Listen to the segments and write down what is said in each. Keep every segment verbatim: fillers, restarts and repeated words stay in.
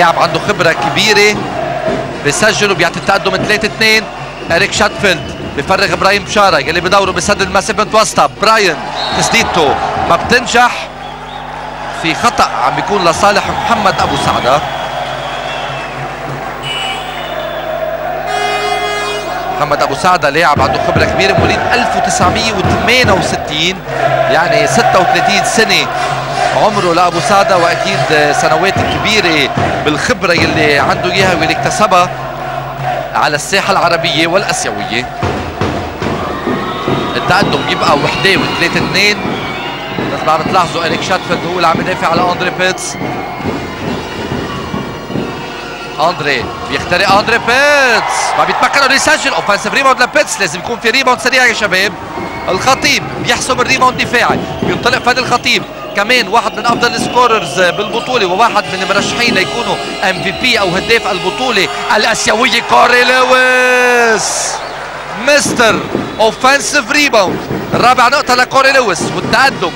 لاعب عنده خبره كبيره بيسجل وبيعطي التقدم ثلاثة اثنين. إريك شاتفيلد بفرغ براين بشارة يلي بدوره بسدد المسافه متوسطه، براين تسديدته ما بتنجح، في خطا عم بيكون لصالح محمد ابو سعدة. محمد ابو سعدة لاعب عنده خبره كبيره، مواليد ألف وتسعمئة وثمانية وستين، يعني ستة وثلاثين سنه عمره لابو سعدة، واكيد سنوات كبيره بالخبره يلي عنده اياها واللي اكتسبها على الساحه العربيه والاسيويه. التقدم يبقى وحداوي ثلاثة اثنين. مثل ما عم تلاحظوا إريك شاتفيلد هو اللي عم يدافع على أندري بيتس. أندري بيخترق أندري بيتس، ما بيتمكن انه يسجل. اوفنسيف ريباوند لبيتس، لازم يكون في ريباوند سريع يا شباب. الخطيب بيحسم الريباوند دفاعي، بينطلق فادي الخطيب كمان واحد من افضل السكوررز بالبطوله وواحد من المرشحين ليكونوا ام في بي او هداف البطوله الاسيويه كوري لويس، مستر اوفنسيف ريباوند. رابع نقطه لكوري لويس والتقدم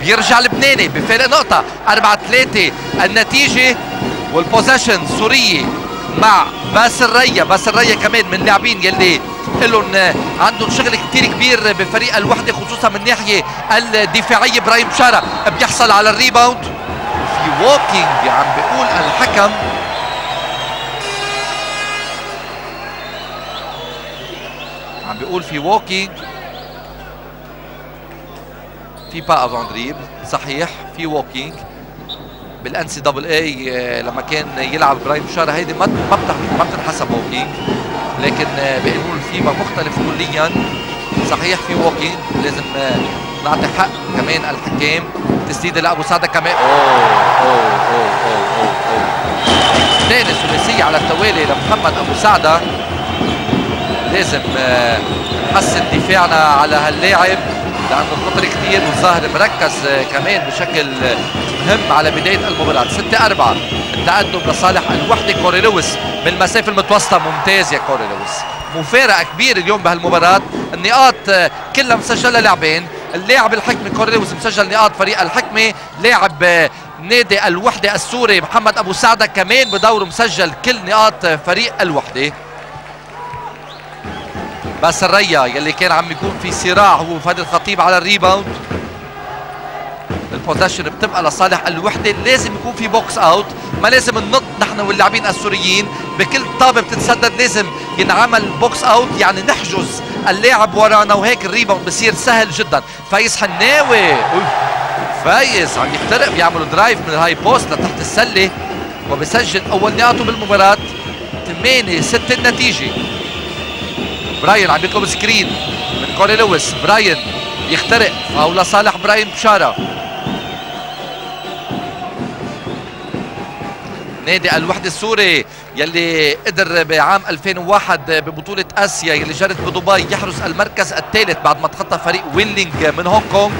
بيرجع لبناني بفارق نقطه، أربعة ثلاثة النتيجه. والبوزيشن سوريه مع باسل ريا، باسل ريا كمان من اللاعبين يلي لهم عندهم شغل كثير كبير بفريق الوحده خصوصا من الناحيه الدفاعيه. براين بشارة بيحصل على الريباوند في ووكينج عم بيقول الحكم، عم بيقول في ووكينج، في با افون دريب، صحيح في ووكينج بالان سي دبل اي لما كان يلعب براين بشارة. هيدي ما ما بتنحسب ووكينج، لكن بنقول فيما مختلف كليا. صحيح في ووكينج، لازم نعطي حق كمان الحكام. تسديده لابو سعدة كمان، اوه اوه اوه اوه اوه ثاني ثلاثيه على التوالي لمحمد ابو سعدة. لازم نحسن دفاعنا على هاللاعب لانه خطر كثير والظاهر مركز كمان بشكل مهم على بدايه المباراه. ستة أربعة التقدم لصالح الوحده. كوري لويس من المسافه المتوسطه، ممتاز يا كوري لويس، مفارقه كبيره اليوم بهالمباراه. النقاط كلها مسجله لاعبين، اللاعب الحكمه كوري لويس مسجل نقاط فريق الحكمه، لاعب نادي الوحده السوري محمد ابو سعدة كمان بدوره مسجل كل نقاط فريق الوحده. باسل ريا يلي كان عم يكون في صراع هو وفادي الخطيب على الريباوند. البوزيشن بتبقى لصالح الوحده، لازم يكون في بوكس اوت، ما لازم ننط نحن واللاعبين السوريين بكل طابه بتتسدد، لازم ينعمل بوكس اوت، يعني نحجز اللاعب ورانا وهيك الريباوند بصير سهل جدا. فايز حناوي، فايز عم يخترق، بيعمل درايف من الهاي بوست لتحت السله وبسجل اول نقاطه بالمباراه. ثمانية ستة النتيجه. براين عم يطلب سكرين من كوري لويس، براين يخترق او لصالح براين بشارة. نادي الوحده السوري يلي قدر بعام ألفين وواحد ببطوله اسيا يلي جرت بدبي يحرز المركز الثالث بعد ما تخطى فريق ويلينج من هونغ كونغ.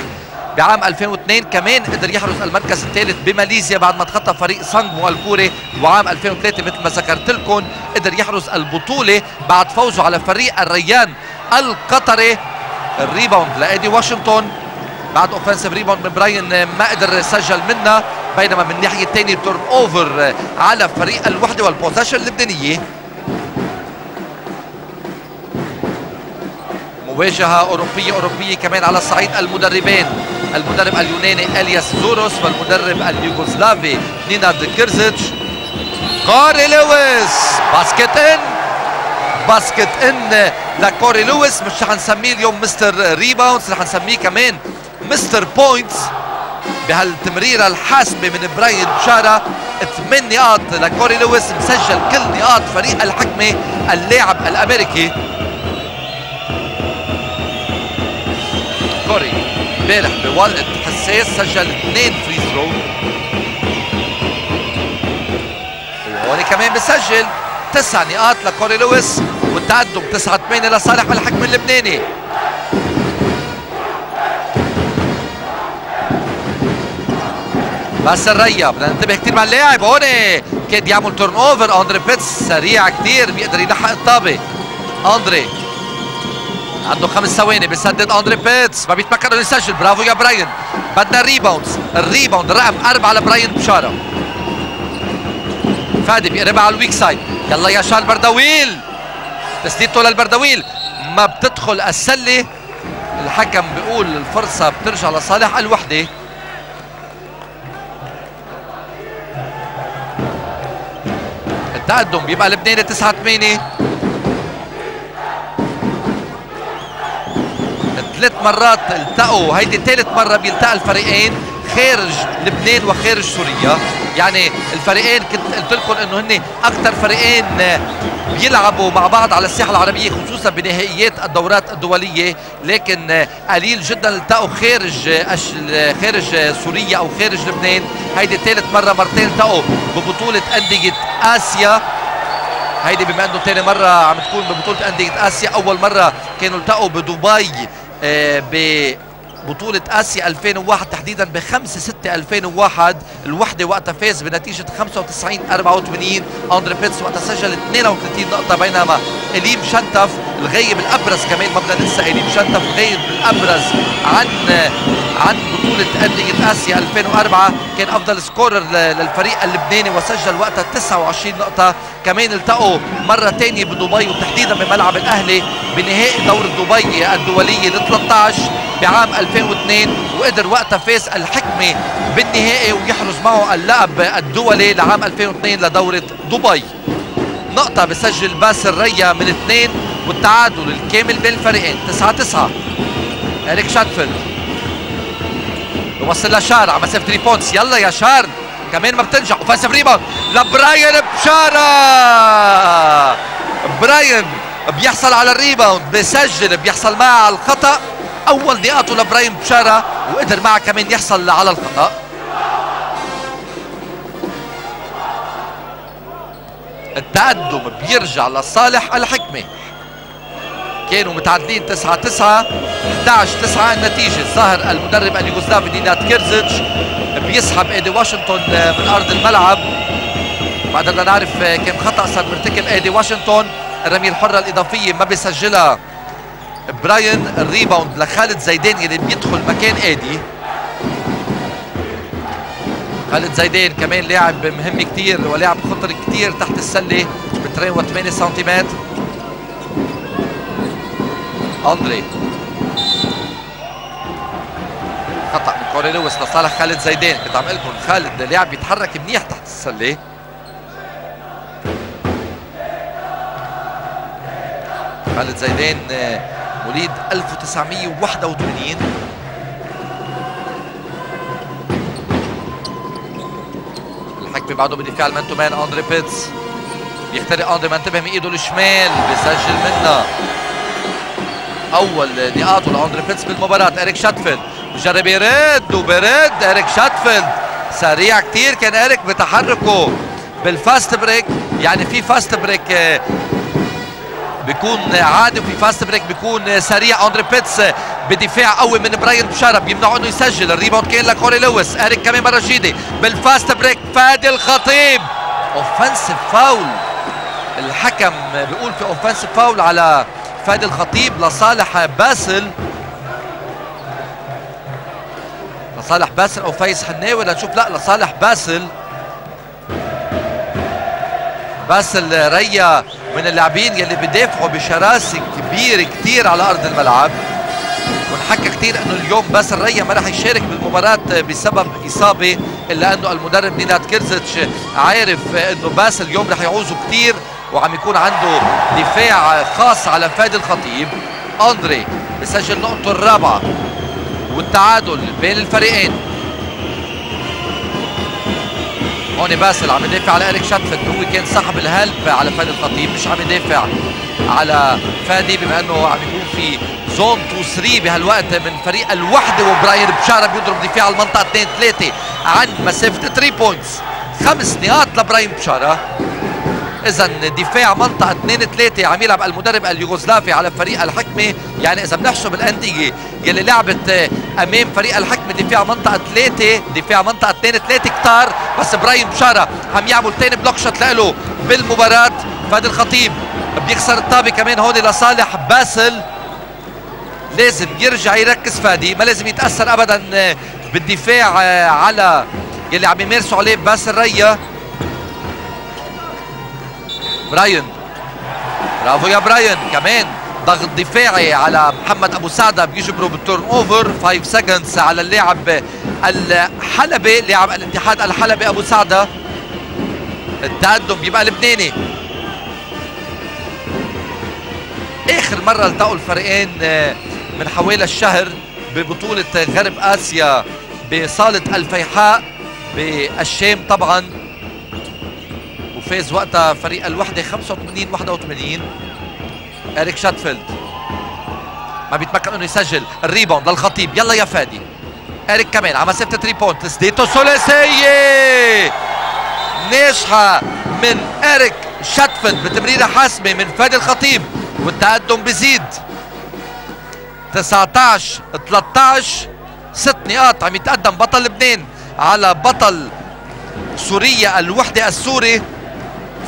بعام ألفين واثنين كمان قدر يحرز المركز الثالث بماليزيا بعد ما تخطى فريق سانغمو الكوري، وعام ألفين وثلاثة مثل ما ذكرت لكم قدر يحرز البطوله بعد فوزه على فريق الريان القطري. الريباوند لإيدي واشنطن بعد اوفنسيف ريباوند من براين ما قدر يسجل منها، بينما من الناحيه الثانيه تورن اوفر على فريق الوحده والبوزيشن اللبنانيه. مواجهه اوروبيه اوروبيه كمان على صعيد المدربين، المدرب اليوناني إلياس زوروس والمدرب اليوغوسلافي نيناد كرزيتش. كوري لويس باسكت ان، باسكت ان لكوري لويس. مش رح نسميه اليوم مستر ريباوندز، رح نسميه كمان مستر بوينتس بهالتمريره الحاسمه من براين بشارة. ثمان نقاط لكوري لويس، مسجل كل نقاط فريق الحكمه اللاعب الامريكي. كوري امبارح بوقت حساس سجل اثنين فري ثرو، وهون كمان بسجل. تسع نقاط لكوري لويس والتقدم تسعة ثمانية لصالح الحكم اللبناني. باسل ريا بدنا ننتبه كثير مع اللاعب، هون كاد يعمل تورن اوفر. اندري بيتس سريع كثير، بيقدر يلحق الطابه. اندري عنده خمس ثواني بيسدد. اندري بيتس ما بيتمكن انه يسجل، برافو يا براين. بدنا الريباوندز، الريباوند رقم أربعة لبراين بشارة. فادي بيقربها على الويك سايد. يلا يا شارل بردويل، تسديدته للبردويل ما بتدخل السله. الحكم بيقول الفرصه بترجع لصالح الوحده. التقدم بيبقى لبناني تسعة ثمانية. ثلاث مرات التقوا، هيدي ثالث مره بيلتقى الفريقين خارج لبنان وخارج سوريا. يعني الفريقين كنت قلت لكم انه هن اكثر فريقين بيلعبوا مع بعض على الساحه العربيه، خصوصا بنهائيات الدورات الدوليه، لكن قليل جدا التقوا خارج خارج سوريا او خارج لبنان. هيدي ثالث مره، مرتين التقوا ببطوله انديه اسيا. هيدي بما انه ثاني مره عم تكون ببطوله انديه اسيا، اول مره كانوا التقوا بدبي ببطولة آسيا ألفين وواحد تحديدا ب خمسة ستة ألفين وواحد. الوحدة وقتها فاز بنتيجة خمسة وتسعين أربعة وثمانين، أندري بيتس وقتها سجل اثنين وثلاثين نقطة، بينما إليم شنتف الغايب الأبرز كمان، ما بدنا ننسى إليم شنتف الغايب الأبرز عن عن بطولة أندية آسيا ألفين وأربعة، كان أفضل سكورر للفريق اللبناني وسجل وقتها تسعة وعشرين نقطة. كمان التقوا مرة ثانية بدبي وتحديدا بملعب الأهلي بنهائي دور دبي الدولية ل ثلاثة عشر بعام ألفين واثنين، وقدر وقتها فاز الحكمة بالنهائي ويحرز معه اللقب الدولي لعام ألفين واثنين لدورة دبي. نقطة بسجل باسل ريا من اثنين، والتعادل الكامل بين الفريقين تسعة تسعة. إريك شاتفيلد بوصل لشارل على مسافة ريبونس. يلا يا شارل، كمان ما بتنجح، وفاسف ريبوند لبراين بشارة. براين بيحصل على الريباوند، بيسجل، بيحصل معه على الخطأ. أول دقاته لبراين بشارة وقدر معه كمان يحصل على الخطأ. التقدم بيرجع لصالح الحكمة. كانوا متعادلين تسعة تسعة، أحد عشر تسعة النتيجة. الظاهر المدرب اليوغوسلافي نيناد كرزيتش بيسحب إيدي واشنطن من أرض الملعب. ما قدرنا نعرف كم خطأ صار مرتكب إيدي واشنطن. الرمية الحرة الإضافية ما بيسجلها براين. الريباوند لخالد زيدان اللي بيدخل مكان ايدي. خالد زيدان كمان لاعب مهم كتير ولاعب خطر كتير تحت السله، مترين وثمانية سنتيمتر. اندري خطأ من كوري لويس لصالح خالد زيدان. كنت عم اقول لكم خالد لاعب بيتحرك منيح تحت السله. خالد زيدان مواليد ألف وتسعمية وواحد وثمانين. الحكم بعده بدفاع المان تو مان. أندري بيتس بيخترق أندري، ما انتبه من ايده الشمال، بيسجل منها. أول دقاته لأندري بيتس بالمباراة. إريك شاتفيلد بجرب يرد وبرد. إريك شاتفيلد سريع كتير كان إريك بتحركه بالفاست بريك. يعني في فاست بريك بيكون عادي وفي فاست بريك بيكون سريع. أندري بيتس بدفاع قوي من براين بشارة بيمنعه انه يسجل. الريباوند كان لكوري لويس. إريك كمان مره جديده بالفاست بريك. فادي الخطيب اوفنسيف فاول. الحكم بيقول في اوفنسيف فاول على فادي الخطيب لصالح باسل لصالح باسل او فايز حناوي. لنشوف، لا لصالح باسل. باسل ريا من اللاعبين يلي بدافعوا بشراسه كبيره كثير على ارض الملعب، ونحكى كثير انه اليوم باسل ريا ما راح يشارك بالمباراه بسبب اصابه، الا انه المدرب نيناد كرزيتش عارف انه باسل اليوم راح يعوزه كثير وعم يكون عنده دفاع خاص على فادي الخطيب. اندري بسجل نقطه الرابعه والتعادل بين الفريقين. هون باسل عم يدافع على إريك شاتفيلد، هو كان صاحب الهلب على فادي الخطيب، مش عم يدافع على فادي، بما انه عم يكون في زون تو ثري بهالوقت من فريق الوحده. وبراين بشارة بيضرب دفاع على المنطقه اثنين ثلاثة عن مسافه ثلاثة بوينتس. خمس نقاط لبراين بشارة. اذا دفاع منطقه اثنين ثلاثة عم يلعب المدرب اليوغوسلافي على فريق الحكمه. يعني اذا بنحسب الانديه يلي لعبت امام فريق الحكمه دفاع منطقه ثلاثة، دفاع منطقه اثنين ثلاثة كتار، بس براين بشارة عم يعمل ثاني بلوك شوت له بالمباراه. فادي الخطيب بيكسر الطابه كمان هون لصالح باسل. لازم يرجع يركز فادي، ما لازم يتاثر ابدا بالدفاع على يلي عم يمارسوا عليه باسل ريا. براين، برافو يا براين. كمان ضغط دفاعي على محمد أبو سعدة بيجبره بالتورن أوفر. خمسة سكندز على اللاعب الحلبي، لاعب الاتحاد الحلبي أبو سعدة. التقدم بيبقى لبناني. آخر مرة التقوا الفريقين من حوالي الشهر ببطولة غرب آسيا بصالة الفيحاء بالشام طبعا، وفاز وقتها فريق الوحدة خمسة وثمانين واحد وثمانين. إريك شاتفيلد ما بيتمكن انه يسجل. الريباوند للخطيب، يلا يا فادي. إريك كمان على مسافة تريبونت، سديته ثلاثية ناجحة من إريك شاتفيلد بتمريرة حاسمة من فادي الخطيب، والتقدم بزيد تسعة عشر ثلاثة عشر. ست نقاط عم يتقدم بطل لبنان على بطل سوريا الوحدة السوري،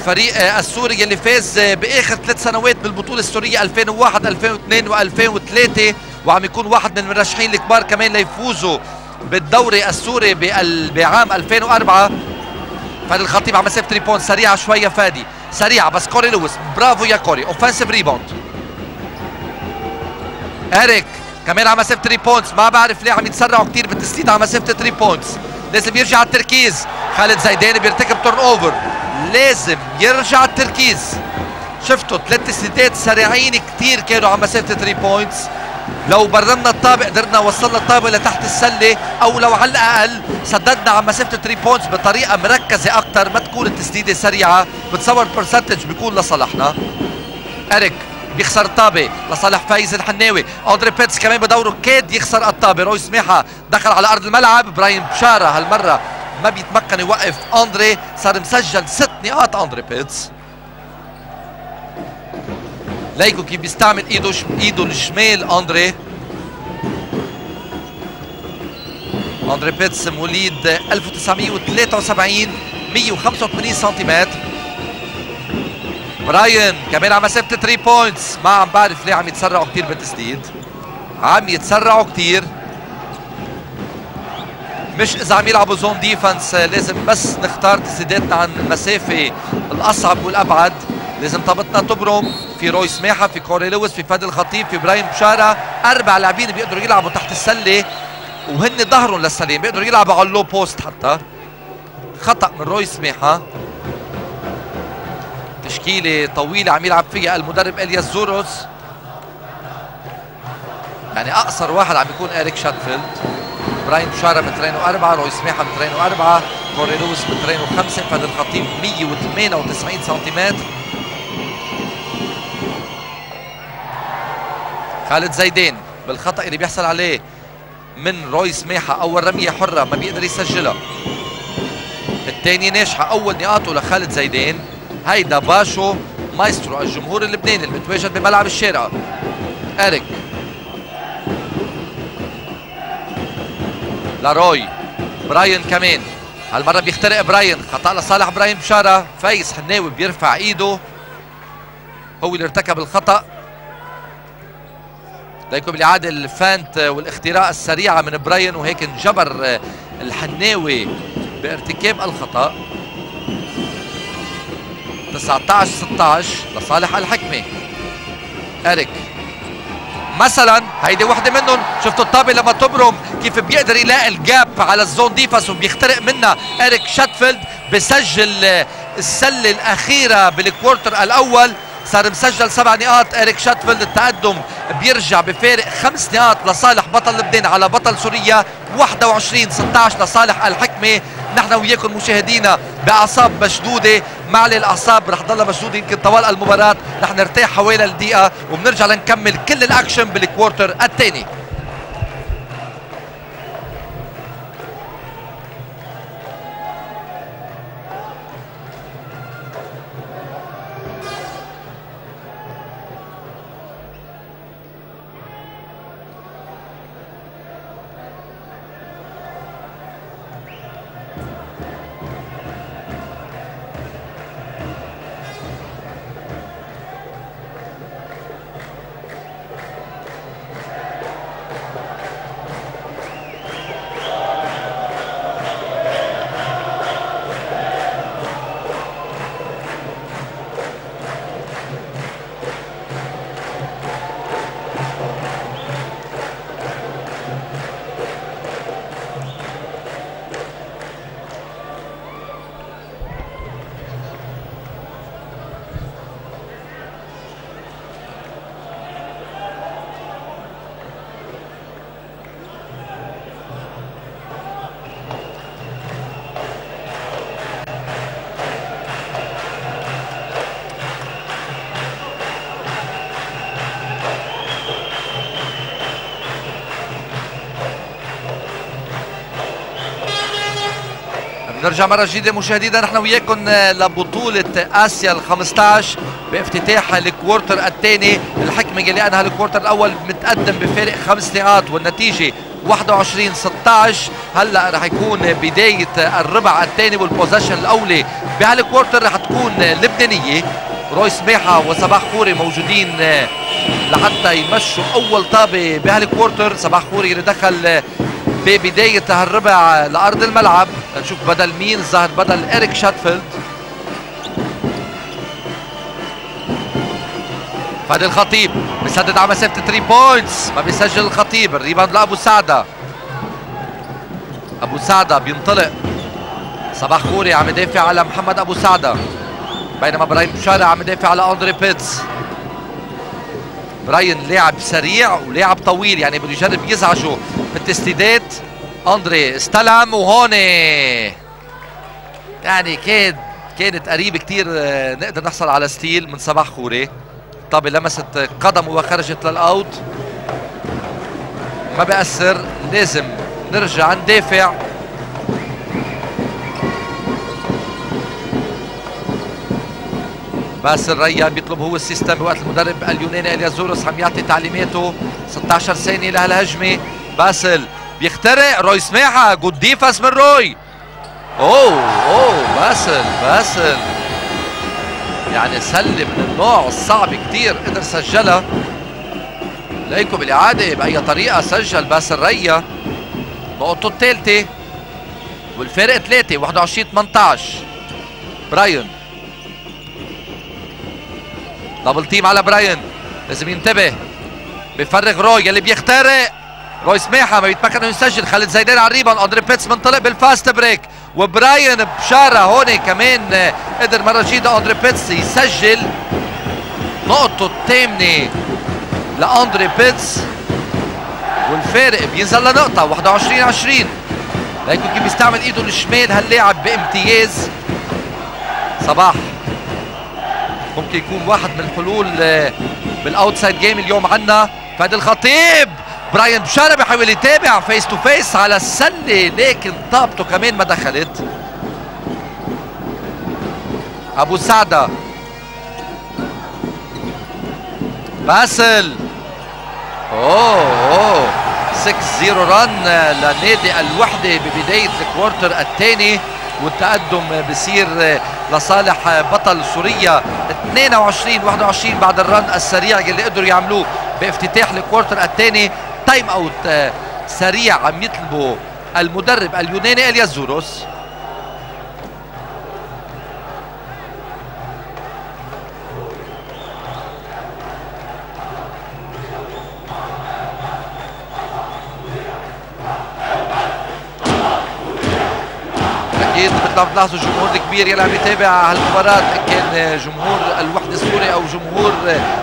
فريق السوري اللي فاز باخر ثلاث سنوات بالبطوله السوريه ألفين وواحد ألفين واثنين وألفين وثلاثة، وعم يكون واحد من المرشحين الكبار كمان ليفوزوا بالدوري السوري بعام ألفين وأربعة. فادي الخطيب على مسافه ريبوند سريعه شويه فادي، سريعه بس كوري لويس، برافو يا كوري. اوفنسيف ريبوند إريك كمان على مسافه ريبوند، ما بعرف ليه عم يتسرعوا كثير بالتسديد على مسافه ريبوند. لازم يرجع التركيز. خالد زيدان بيرتكب تورن اوفر، لازم يرجع التركيز. شفتوا ثلاث تسديدات سريعين كثير كانوا على مسافه ثلاثة بوينتس. لو برمنا الطابق قدرنا وصلنا الطابق لتحت السله، او لو على الاقل سددنا على مسافه ثلاثة بوينتس بطريقه مركزه اكثر، ما تكون التسديده سريعه. بتصور البرسنتج بيكون لصالحنا. إريك بيخسر الطابه لصالح فايز الحناوي. أندري بيتس كمان بدوره كاد يخسر الطابه. روي سماحة دخل على ارض الملعب. براين بشارة هالمره ما بيتمكن يوقف أندري، صار مسجل ست نقاط أندري بيتس. ليكو كيف بيستعمل ايده ايده الشمال أندري. أندري بيتس مواليد ألف وتسعمئة وثلاثة وسبعين، مئة وخمسة وثمانين سنتيمتر. براين كمان على مسافة ثلاثة بوينتس، ما عم بعرف ليه عم يتسرعوا كثير بالتسديد. عم يتسرعوا كثير، مش إذا عم يلعبوا زون ديفنس لازم بس نختار تسديداتنا عن المسافة الأصعب والأبعد. لازم طابتنا تبرم. في روي سماحة، في كوري لويس، في فادي الخطيب، في براين بشارة، أربع لاعبين بيقدروا يلعبوا تحت السلة وهن ظهرهم للسلة، بيقدروا يلعبوا على اللو بوست. حتى خطأ من روي سماحة. تشكيلة طويلة عم يلعب فيها المدرب إلياس زوروس، يعني أقصر واحد عم يكون إريك شاتفيلد. براين بشارة مترين وأربعة، روي سماحة مترين وأربعة، كوري لويس مترين وخمسة، فادي الخطيب مئة وثمانية وتسعين سنتيمتر. خالد زيدان بالخطأ اللي بيحصل عليه من روي سماحة، أول رمية حرة ما بيقدر يسجلها، الثانية ناجحة. أول نقاطه لخالد زيدان. هيدا باشو مايسترو الجمهور اللبناني المتواجد بملعب الشارع. إريك لروي، براين كمان هالمرة بيخترق. براين خطأ لصالح براين بشارة. فايز حناوي بيرفع ايده، هو اللي ارتكب الخطأ. ليكم الإعادة الفانت والاختراق السريعة من براين، وهيك انجبر الحناوي بارتكاب الخطأ. تسعة عشر ستة عشر لصالح الحكمة. إريك مثلا هيدي وحده منهم. شفتوا الطابه لما تبرم كيف بيقدر يلاقي الجاب على الزون ديفنس وبيخترق منها. إريك شاتفيلد بسجل السله الاخيره بالكوارتر الاول، صار مسجل سبع نقاط. إريك شاتفيلد التقدم بيرجع بفارق خمس نقاط لصالح بطل لبنان على بطل سوريا، واحد وعشرين ستة عشر لصالح الحكمه. نحن وياكم مشاهدينا باعصاب مشدوده، معلي الاعصاب رح تضلها مشدوده يمكن طوال المباراه، رح نرتاح حوالي الدقيقه وبنرجع لنكمل كل الاكشن بالكوارتر الثاني. نرجع مرة جديدة مشاهدينا نحن وياكم لبطولة آسيا الخمسطعش بافتتاح الكوارتر الثاني. الحكمة اللي أنهى الكوارتر الأول متقدم بفارق خمس نقاط والنتيجة واحد وعشرين ستة عشر. هلا رح يكون بداية الربع الثاني والبوزيشن الأولي بهالكوارتر رح تكون لبنانية. روي سماحة وصباح خوري موجودين لحتى يمشوا أول طابة بهالكوارتر. صباح خوري اللي دخل ببداية هالربع لأرض الملعب، نشوف بدل مين ظهر، بدل إريك شاتفيلد. فادي الخطيب بيسدد على مسافة ثلاثة بوينتس، ما بيسجل الخطيب، الريباوند لأبو سعدة. أبو سعدة بينطلق، صباح خوري عم يدافع على محمد أبو سعدة، بينما براين بشارة عم يدافع على أندري بيتس. براين لاعب سريع ولاعب طويل، يعني بده يجرب يزعجه بالتسديدات. أندري استلم وهون يعني كانت كانت قريب كثير نقدر نحصل على ستيل من صباح خوري. طابة لمست قدمه وخرجت للأوت، ما بأثر، لازم نرجع ندافع. باسل ريا بيطلب هو السيستم بوقت المدرب اليوناني إلياس زوروس عم يعطي تعليماته. ستة عشر ثانية لهالهجمة. باسل بيخترق، روي سماحة، جود ديفنس من روي. اوه اوه باسل باسل يعني سلة من النوع الصعب كثير قدر سجلها. ليكم الإعادة بأي طريقة سجل باسل ريا نقطته الثالثة والفارق ثلاثة واحد وعشرين ثمانية عشر. براين دبل تيم على براين، لازم ينتبه، بيفرغ روي اللي بيخترق. روي سماحة ما بيتمكن انه يسجل، خالد زيدان على الريباوند، أندري بيتس منطلق بالفاست بريك، وبراين بشارة هون كمان قدر مرة جديدة أندري بيتس يسجل. نقطة الثامنة لأندري بيتس والفارق بينزل لنقطة واحد وعشرين عشرين. ليكو كيف بيستعمل ايده الشمال هاللاعب بامتياز. صباح ممكن يكون واحد من الحلول بالاوتسايد جيم اليوم عندنا. فادي الخطيب، براين بشارة بيحاول يتابع فيس تو فيس على السله لكن طابته كمان ما دخلت. ابو سعدة، باسل، اوه اوه ستة صفر رن لنادي الوحده ببدايه الكوارتر الثاني، والتقدم بصير لصالح بطل سوريا اثنين وعشرين واحد وعشرين بعد الرن السريع اللي قدروا يعملوه بافتتاح الكوارتر الثاني. تايم اوت سريع عم يطلبه المدرب اليوناني إلياس زوروس. بتلاحظوا الجمهور الكبير يلي عم يتابع هالمباراة، إن كان جمهور الوحدة السوري أو جمهور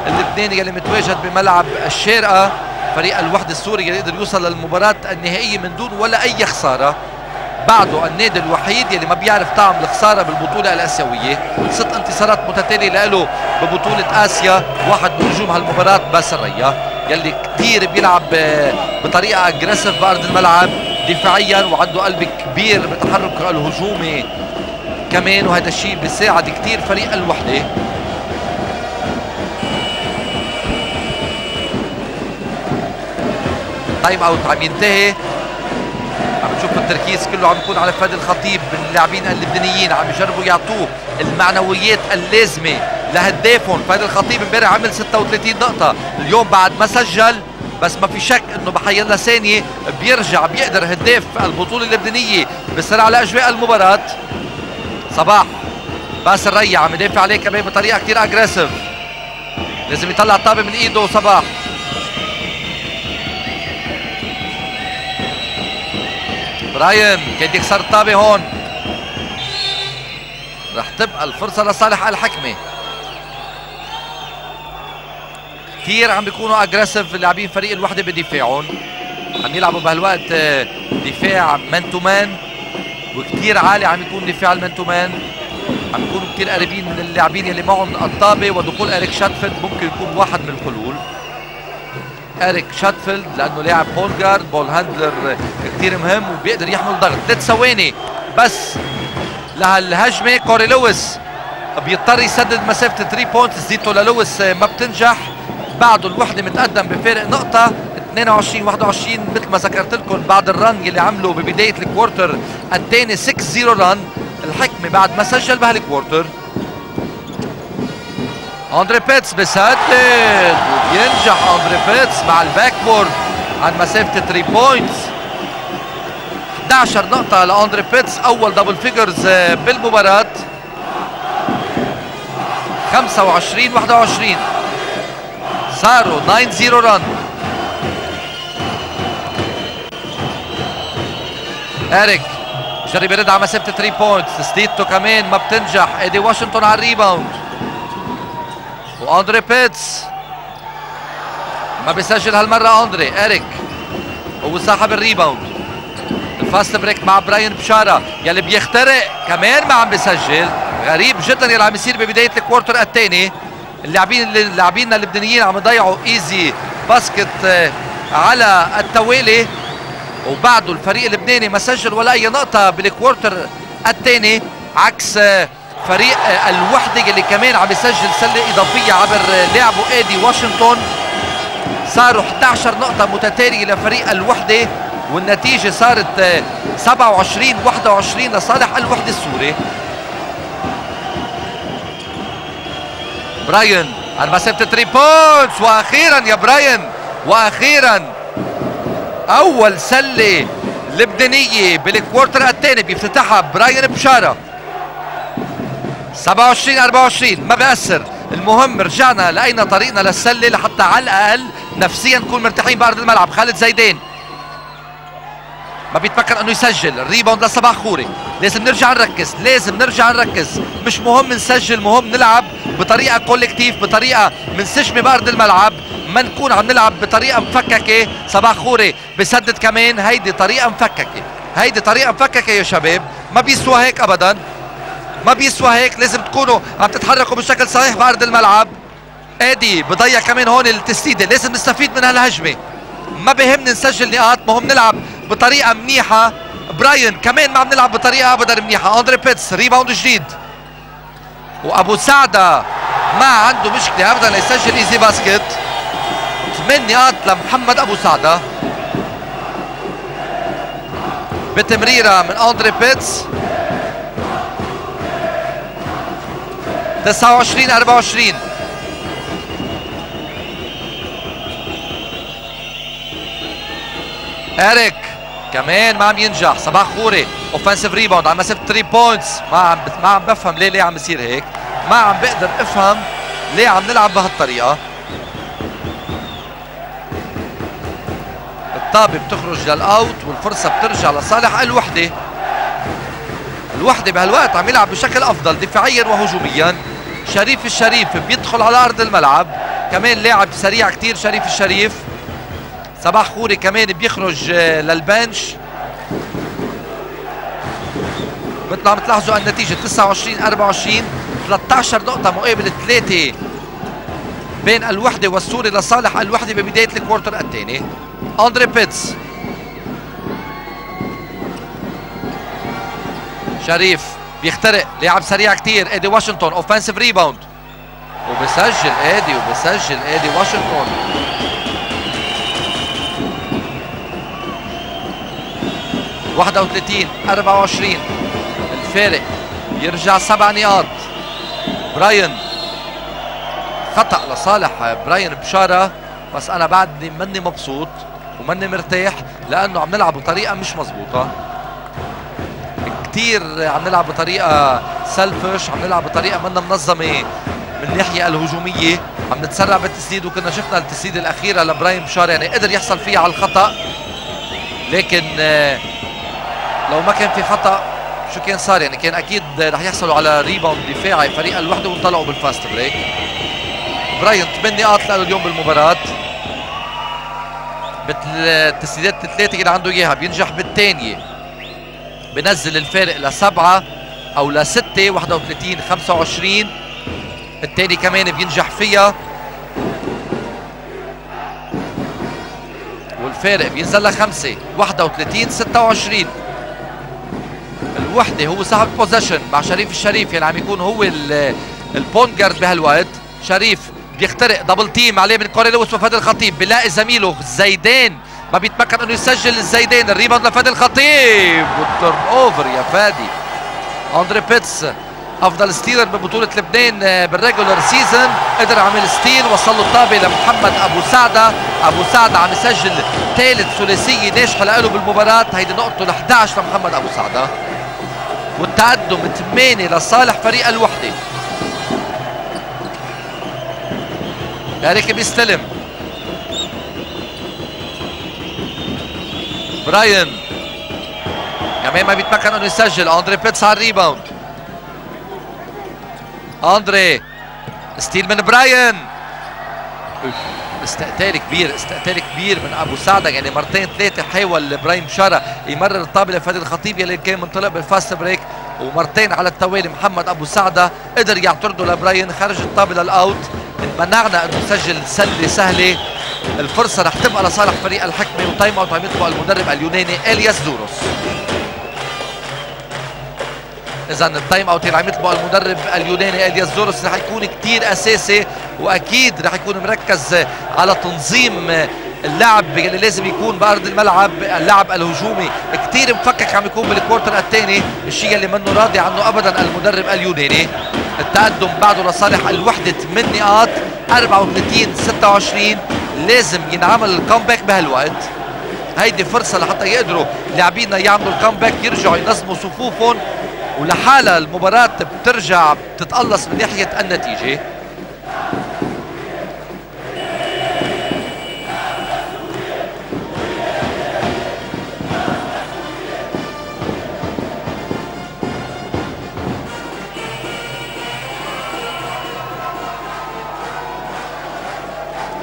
اللبناني يلي متواجد بملعب الشارقة، فريق الوحدة السوري يلي قدر يوصل للمباراة النهائية من دون ولا أي خسارة. بعده النادي الوحيد يلي ما بيعرف طعم الخسارة بالبطولة الآسيوية، ست انتصارات متتالية له ببطولة آسيا، واحد من نجوم هالمباراة باسل ريا يلي كثير بيلعب بطريقة أجريسيف بأرض الملعب دفاعيا، وعنده قلب كبير بتحرك الهجومي كمان، وهذا الشيء بيساعد كثير فريق الوحده. تايم اوت عم ينتهي، عم نشوف التركيز كله عم يكون على فادي الخطيب. اللاعبين اللبنانيين عم يجربوا يعطوه المعنويات اللازمه لهدافهم. فادي الخطيب امبارح عمل ستة وثلاثين نقطه، اليوم بعد ما سجل بس ما في شك انه بحيالنا ثانيه بيرجع بيقدر هداف البطوله اللبنانيه. بيصير على اجواء المباراه. صباح، باسل ريا عم يدافع عليه كمان بطريقه كثير اجريسيف، لازم يطلع الطابه من ايده. صباح براين كان يكسر الطابه، هون رح تبقى الفرصه لصالح الحكمه. كثير عم بيكونوا اجريسيف لاعبين فريق الوحده بدفاعهم، عم يلعبوا بهالوقت دفاع مان تو مان، وكثير عالي عم يكون دفاع المان تو مان، عم يكونوا كثير قريبين من اللاعبين اللي معهم الطابه. ودخول إريك شاتفيلد ممكن يكون واحد من الحلول. إريك شاتفيلد لانه لاعب بول جارد، بول هاندلر كثير مهم وبيقدر يحمل ضغط. ثلاث ثواني بس لها الهجمه. كوري لويس بيضطر يسدد مسافه ثلاثة بوينت، زيته للويس ما بتنجح. بعده الوحده متقدم بفارق نقطه اثنين وعشرين واحد وعشرين. مثل ما ذكرت لكم بعد الرن اللي عمله ببدايه الكوارتر الثاني ستة صفر رن الحكمه بعد ما سجل بهالكوارتر. أندري بيتس بيسدد وبينجح أندري بيتس مع الباك بورد عن مسافه ثلاثة بوينت. أحد عشر نقطة لأندري بيتس، أول دبل فيجرز بالمباراة. خمسة وعشرين واحد وعشرين صاروا تسعة صفر رن. إريك جرب يرد على مسافة ثلاثة بوينت، سديدته كمان ما بتنجح. إيدي واشنطن على الريباوند وأندري بيتس ما بيسجل هالمرة. أندري إريك هو صاحب الريباوند. فاست بريك مع براين بشارة يلي بيخترق كمان ما عم بيسجل. غريب جدا يلي عم يصير ببداية الكوارتر الثاني. اللاعبين اللاعبين اللبنانيين عم يضيعوا ايزي باسكت على التوالي، وبعده الفريق اللبناني ما سجل ولا اي نقطة بالكوارتر الثاني، عكس فريق الوحدة يلي كمان عم يسجل سلة اضافية عبر لاعبه ايدي واشنطن. صاروا أحد عشر نقطة متتالية لفريق الوحدة، والنتيجة صارت سبعة وعشرين واحد وعشرين لصالح الوحدة السوري. براين على مسافة ثلاثة بوينتس، وأخيرا يا براين وأخيرا أول سلة لبنانية بالكوارتر الثاني بيفتتحها براين بشارة. سبعة وعشرين أربعة وعشرين ما بيأثر، المهم رجعنا لقينا طريقنا للسلة لحتى على الأقل نفسيا نكون مرتاحين بأرض الملعب. خالد زيدان ما بيتفكر انه يسجل، الريباوند لصباح خوري. لازم نرجع نركز، لازم نرجع نركز، مش مهم نسجل، مهم نلعب بطريقه كولكتيف، بطريقه منسجمه بارض الملعب، ما نكون عم نلعب بطريقه مفككه. صباح خوري بسدد كمان، هيدي طريقه مفككه، هيدي طريقه مفككه يا شباب، ما بيسوى هيك ابدا، ما بيسوى هيك، لازم تكونوا عم تتحركوا بشكل صحيح بارض الملعب. ادي بضيع كمان هون التسديده، لازم نستفيد من هالهجمه، ما بهمني نسجل نقاط، مهم نلعب بطريقة منيحة. براين كمان ما عم نلعب بطريقة أبدا منيحة. أندري بيتس ريباوند جديد، وأبو سعدة ما عنده مشكلة أبدا ليسجل إيزي باسكت. ثمان نقاط لمحمد أبو سعدة بتمريرة من أندري بيتس. تسعة وعشرين أربعة وعشرين إريك كمان ما عم ينجح. صباح خوري اوفنسيف ريباوند على مسافه ثلاثة بوينتس. ما عم ما عم بفهم ليه ليه عم يصير هيك، ما عم بقدر افهم ليه عم نلعب بهالطريقه. الطابه بتخرج للاوت والفرصه بترجع لصالح الوحده. الوحده بهالوقت عم يلعب بشكل افضل دفاعيا وهجوميا. شريف الشريف بيدخل على ارض الملعب، كمان لاعب سريع كثير شريف الشريف. صباح خوري كمان بيخرج للبنش. مثل عم تلاحظوا النتيجه تسعة وعشرين أربعة وعشرين، ثلاثة عشر نقطه مقابل ثلاثة بين الوحده والسوري لصالح الوحده ببدايه الكوارتر الثاني. أندري بيتس شريف بيخترق، لاعب سريع كثير. ايدي واشنطن اوفنسيف ريباوند، وبسجل ايدي وبسجل ايدي واشنطن. واحد وثلاثين أربعة وعشرين الفارق يرجع سبع نقاط. براين خطأ لصالح براين بشارة، بس أنا بعدني مني مبسوط ومني مرتاح لأنه عم نلعب بطريقة مش مظبوطة. كثير عم نلعب بطريقة سلفش، عم نلعب بطريقة منا منظمة من الناحية الهجومية، عم نتسرع بالتسديد، وكنا شفنا التسديدة الأخيرة لبراين بشارة يعني قدر يحصل فيها على الخطأ، لكن لو ما كان في خطأ شو كان صار؟ يعني كان اكيد رح يحصلوا على ريباوند دفاعي فريق الوحدة وانطلقوا بالفاست بريك. براين ثمان نقاط له اليوم بالمباراة، مثل التسديدات الثلاثة اللي عنده اياها بينجح بالثانية، بنزل الفارق لسبعة او لستة. واحد وثلاثين خمسة وعشرين الثاني كمان بينجح فيها، والفارق بينزل لخمسة. واحد وثلاثين ستة وعشرين الوحده هو صاحب بوزيشن مع شريف الشريف، يعني عم يكون هو البوينت جارد بهالوقت. شريف بيخترق دبل تيم عليه من كوري لويس وفادي الخطيب، بيلاقي زميله زيدان ما بيتمكن انه يسجل. الزيدان الريباوند لفادي الخطيب والتيرن اوفر يا فادي. أندري بيتس افضل ستيلر ببطولة لبنان بالريجولر سيزون، قدر عمل ستيل، وصل له الطابه لمحمد ابو سعدة. ابو سعدة عم يسجل ثالث ثلاثيه ناجحه له بالمباراه، هيدي نقطته ال احدعش لمحمد ابو سعدة، والتقدم ثمانية لصالح فريق الوحده. إريك بيستلم، براين كمان ما بيتمكن انه يسجل. أندري بيتس على الريباوند، أندري ستيل من براين، استقتال كبير، استقتال كبير من ابو سعدة. يعني مرتين ثلاثه حاول براين بشارة يمرر الطابه لفادي الخطيب يلي كان منطلق بالفاست بريك، ومرتين على التوالي محمد ابو سعدة قدر يعترضه لبراين، خرج الطابه للاوت، منعنا انه نسجل سله سهله. الفرصه رح تبقى لصالح فريق الحكمه، وتايم اوت عم يطلبها المدرب اليوناني إلياس زوروس. اذا التايم اوت اللي عم يطلبه المدرب اليوناني إلياس زوروس رح يكون كثير اساسي، واكيد رح يكون مركز على تنظيم اللعب اللي لازم يكون بارض الملعب. اللعب الهجومي كثير مفكك عم يكون بالكوارتر الثاني، الشيء اللي منه راضي عنه ابدا المدرب اليوناني. التقدم بعده لصالح الوحده ثمان نقاط، أربعة وثلاثين ستة وعشرين. لازم ينعمل الكامباك بهالوقت، هيدي فرصه لحتى يقدروا لاعبينا يعملوا الكامباك، يرجعوا ينظموا صفوفهم، ولحالها المباراه بترجع بتتقلص من ناحيه النتيجه.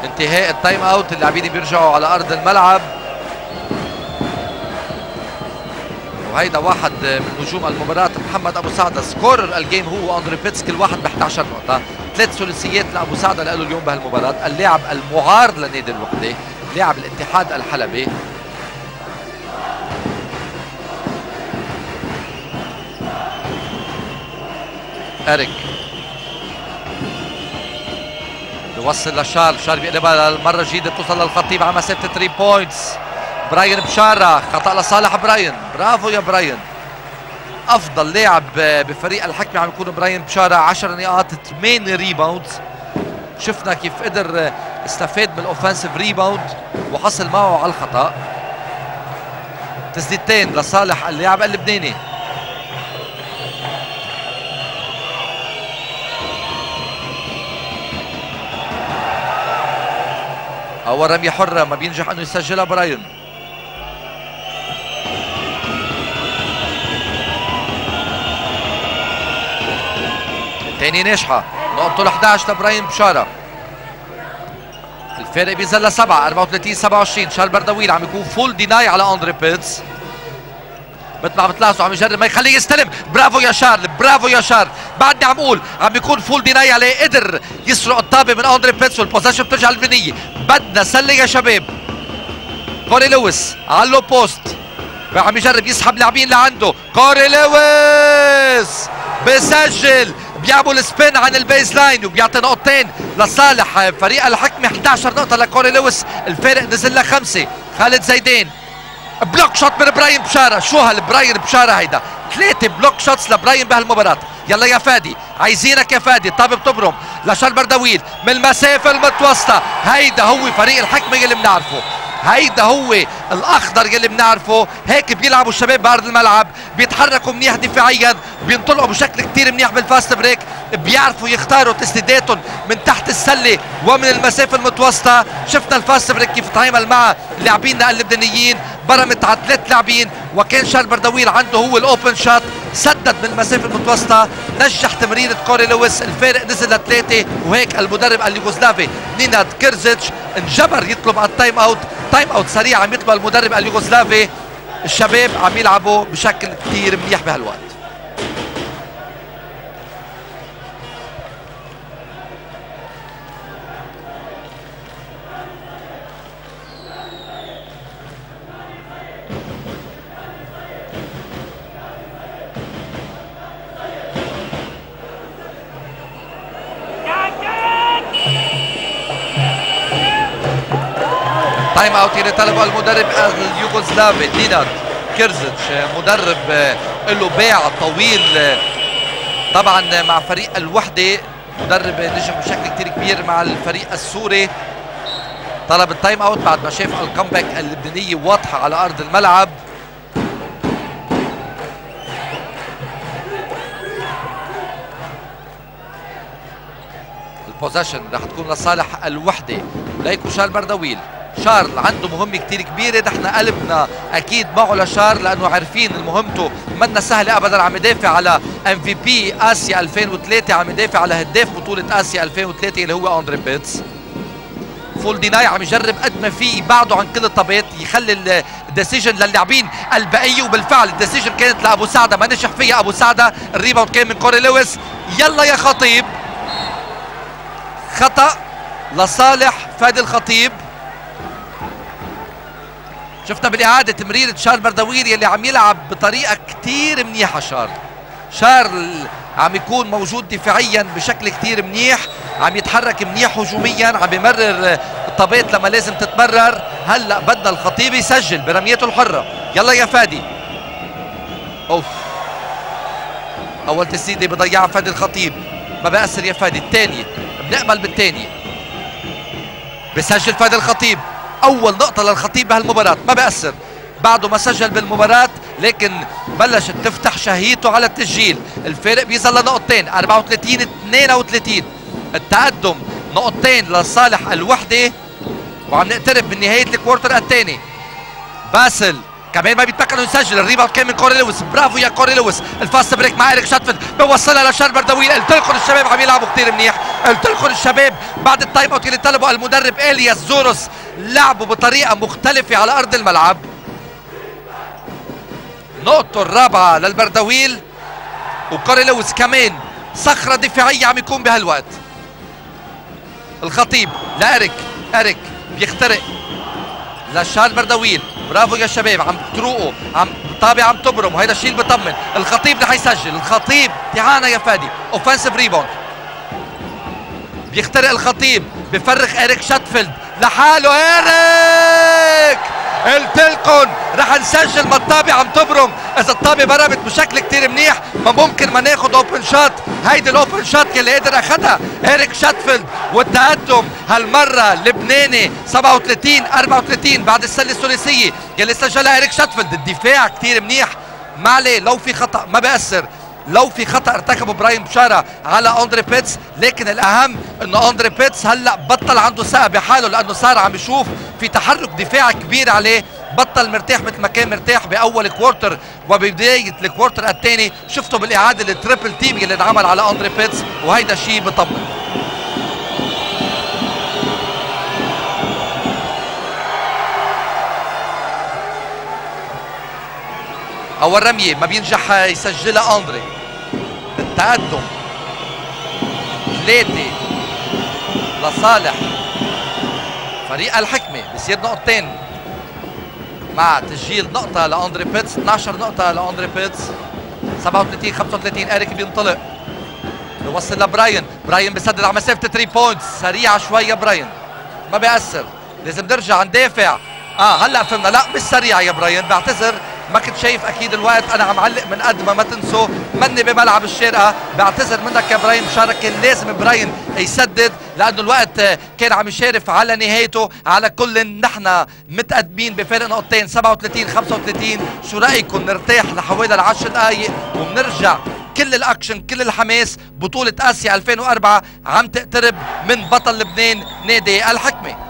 انتهاء التايم اوت، اللاعبين بيرجعوا على ارض الملعب، وهيدا واحد من نجوم المباراه محمد ابو سعدة. سكورر الجيم هو أندري بيتس، كل واحد ب احدعش نقطه، ثلاث ثلاثيات لابو سعدة له اليوم بهالمباراه. اللاعب المعار لنادي الوحده لاعب الاتحاد الحلبي إريك، وصل لشارل، شارل بيقلبها للمره الجديده، بتوصل للخطيب على مسافه ثلاثة بوينتس. براين بشارة، خطا لصالح براين، برافو يا براين. افضل لاعب بفريق الحكمه عم يكون براين بشارة، عشر نقاط ثمانية ريباوند. شفنا كيف قدر استفاد من الاوفنسيف ريباوند وحصل معه على الخطا. تسديدتين لصالح اللاعب اللبناني. أول رمية حرة ما بينجح أنه يسجلها براين. الثانية ناجحة، نقطته ال احدعش لبراين بشارة. الفارق بينزل لسبعة، أربعة وثلاثين سبعة وعشرين. شارل بردويل عم يكون فول ديناي على أندري بيتس، مثل ما عم تلاحظوا عم يجرب ما يخليه يستلم. برافو يا شارل، برافو يا شارل، بعدني عم بقول عم يكون فول ديناي عليه، قدر يسرق الطابه من أندري بيتس، والبوزيشن بترجع للبنيه. بدنا سله يا شباب. كوري لويس على اللو بوست، عم يجرب يسحب لاعبين لعنده. كوري لويس بيسجل، بيعمل سبين عن البيز لاين، وبيعطي نقطتين لصالح فريق الحكمه، احدعش نقطه لكوري لويس، الفارق نزل لخمسه. خالد زيدان، بلوك شوت من براين بشارة. شو هالبراين بشارة هيدا، ثلاثة بلوك شوتس لبراين بهالمباراة. يلا يا فادي، عايزينك يا فادي. الطابة بتبرم لشارل بردويل من المسافة المتوسطة. هيدا هو فريق الحكمة يلي بنعرفه، هيدا هو الأخضر يلي بنعرفه، هيك بيلعبوا الشباب بأرض الملعب، بيتحركوا منيح دفاعيا، بينطلقوا بشكل كتير منيح بالفاست بريك، بيعرفوا يختاروا تسديداتهم من تحت السلة ومن المسافة المتوسطة. شفنا الفاست بريك كيف تعامل مع لاعبينا اللبنانيين، برمت على ثلاث لاعبين، وكان شارل بردويل عنده هو الاوبن شوت، سدد من المسافة المتوسطة، نجح تمريرة كوري لويس، الفارق نزل لثلاثة. وهيك المدرب اليوغوسلافي نيناد كرزيتش انجبر يطلب على التايم اوت، تايم اوت سريع عم يطلب المدرب اليوغوسلافي. الشباب عم يلعبوا بشكل كثير منيح بهالوقت. تايم اوت اللي طلبه المدرب اليوغوسلافي نيناد كرزيتش، مدرب له باع طويل طبعا مع فريق الوحده، مدرب نجح بشكل كثير كبير مع الفريق السوري. طلب التايم اوت بعد ما شاف الكمباك اللبنانيه واضحه على ارض الملعب. البوزيشن رح تكون لصالح الوحده، ليكو شارل بردويل. شارل عنده مهمه كثير كبيره، نحن قلبنا اكيد معه لشارل لانه عارفين مهمته منا سهله ابدا. عم يدافع على ام في بي اسيا ألفين وثلاثة، عم يدافع على هداف بطوله اسيا ألفين وثلاثة اللي هو أندري بيتس. فول ديناي عم يجرب قد ما في يبعده عن كل الطابات، يخلي الديسيجن للاعبين البقيه، وبالفعل الديسيجن كانت لابو سعده ما نجح فيها ابو سعده. الريباوند كان من كوري لويس. يلا يا خطيب، خطأ لصالح فادي الخطيب. شفنا بالاعاده تمريره شارل بردويل يلي عم يلعب بطريقه كثير منيحه. شارل شارل عم يكون موجود دفاعيا بشكل كثير منيح، عم يتحرك منيح هجوميا، عم يمرر الطابات لما لازم تتمرر. هلا بدنا الخطيب يسجل برميته الحره. يلا يا فادي. اوف، اول تسديده بضيعها فادي الخطيب. ما بأثر يا فادي، الثانيه بنأمل بالثانيه. بسجل فادي الخطيب، اول نقطه للخطيب بهالمباراه. ما بأثر، بعده ما سجل بالمباراه لكن بلشت تفتح شهيته على التسجيل. الفارق بيصل لنقطتين، أربعة وثلاثين اثنين وثلاثين. التقدم نقطتين لصالح الوحده، وعم نقترب من نهايه الكوارتر الثاني. باسل كمان ما بيتمكن يسجل. الريباوند كان من كوري لويس. برافو يا كوري لويس. الفاست بريك مع إريك شاتفيلد، بيوصلها لشارل بردويل. قلت لكم الشباب عم يلعبوا كثير منيح، قلت لكم الشباب بعد التايم اوت اللي طلبه المدرب إلياس زوروس لعبوا بطريقه مختلفه على ارض الملعب. نقطة الرابعة للبردويل، وكوري لويس كمان صخرة دفاعية عم يكون بهالوقت. الخطيب لإريك، إريك بيخترق لشارل بردويل. برافو يا شباب، عم تروقوا، عم طابع عم تبرم، وهيدا الشيء اللي بطمن. الخطيب رح يسجل، الخطيب تعانا يا فادي. اوفنسيف ريباوند، بيخترق الخطيب، بفرخ إريك شاتفيلد لحاله. إريك قلت لكم رح نسجل، ما الطابة عم تبرم. اذا الطابة برمت بشكل كتير منيح ما ممكن ما ناخد اوبن شوت. هيدي الاوبن شوت يلي قدر اخدها إريك شاتفيلد، والتقدم هالمرة لبناني سبعة وثلاثين أربعة وثلاثين بعد السلة الثلاثية يلي سجلها إريك شاتفيلد. الدفاع كتير منيح، ما عليه. لو في خطأ ما بأثر، لو في خطأ ارتكبه براين بشارة على أندري بيتس، لكن الأهم إنه أندري بيتس هلأ بطل عنده ثقة بحاله لأنه صار عم يشوف في تحرك دفاعي كبير عليه، بطل مرتاح مثل ما كان مرتاح بأول كوارتر وببداية الكوارتر الثاني. شفتوا بالإعادة التريبل تيم اللي انعمل على أندري بيتس، وهيدا شيء بطمن. أول رمية ما بينجح يسجلها أندري. التقدم ثلاثة لصالح فريق الحكمة، بصير نقطتين مع تسجيل نقطة لأندري بيتس، اثنعش نقطة لأندري بيتس. سبعة وثلاثين خمسة وثلاثين. إريك بينطلق، بيوصل لبراين، براين بيسدد على مسافة ثلاثة بوينتس. سريعة شوية براين، ما بيأثر، لازم نرجع ندافع. اه هلا فهمنا، لا مش سريعة يا براين، بعتذر ما كنت شايف اكيد الوقت، انا عم علق من قد ما ما تنسوا مني بملعب الشارقه. بعتذر منك يا براين بشارة، كان لازم براين يسدد لانه الوقت كان عم يشارف على نهايته. على كل نحن متقدمين بفارق نقطتين سبعة وثلاثين خمسة وثلاثين. شو رايكم نرتاح لحوالي العشر دقائق وبنرجع؟ كل الاكشن، كل الحماس، بطوله اسيا ألفين وأربعة عم تقترب من بطل لبنان نادي الحكمه.